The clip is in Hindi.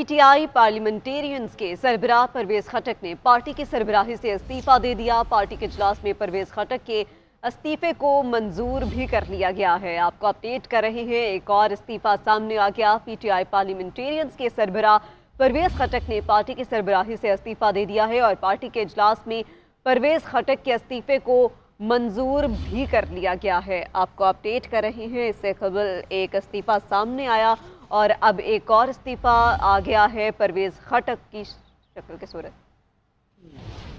पीटीआई पार्लियामेंटेरियंस के सरबराह परवेज खटक ने पार्टी की सरबराही से इस्तीफा दे दिया। पार्टी के इजलास में परवेज खटक के इस्तीफे को मंजूर भी कर लिया गया है। आपको अपडेट कर रहे हैं, एक और इस्तीफा सामने आ गया। पीटीआई पार्लियामेंटेरियंस के सरबराह परवेज खटक ने पार्टी की सरबराही से इस्तीफा दे दिया है और पार्टी के इजलास में परवेज खटक के इस्तीफे को मंजूर भी कर लिया गया है। आपको अपडेट कर रहे हैं, इससे कबल एक इस्तीफा सामने आया और अब एक और इस्तीफा आ गया है परवेज खटक की शक्ल के सूरत।